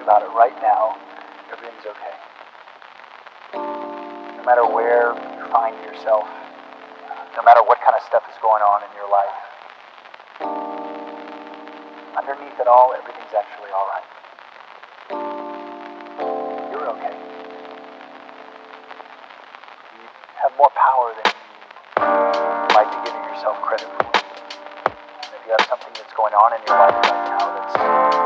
think about it right now, everything's okay. No matter where you find yourself, no matter what kind of stuff is going on in your life, underneath it all, everything's actually all right. You're okay. You have more power than you like to give yourself credit for. If you have something that's going on in your life right now that's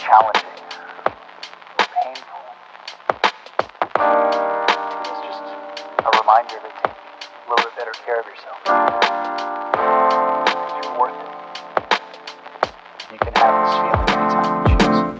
challenging or painful, it's just a reminder to take a little bit better care of yourself. Because you're worth it. You can have this feeling anytime you choose.